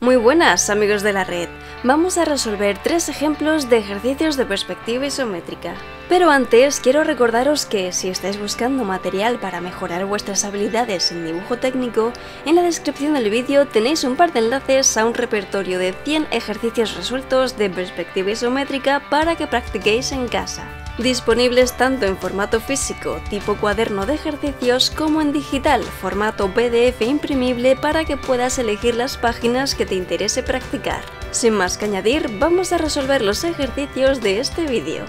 Muy buenas amigos de la red, vamos a resolver tres ejemplos de ejercicios de perspectiva isométrica. Pero antes quiero recordaros que si estáis buscando material para mejorar vuestras habilidades en dibujo técnico, en la descripción del vídeo tenéis un par de enlaces a un repertorio de 100 ejercicios resueltos de perspectiva isométrica para que practiquéis en casa, disponibles tanto en formato físico, tipo cuaderno de ejercicios, como en digital, formato PDF imprimible para que puedas elegir las páginas que te interese practicar. Sin más que añadir, vamos a resolver los ejercicios de este vídeo.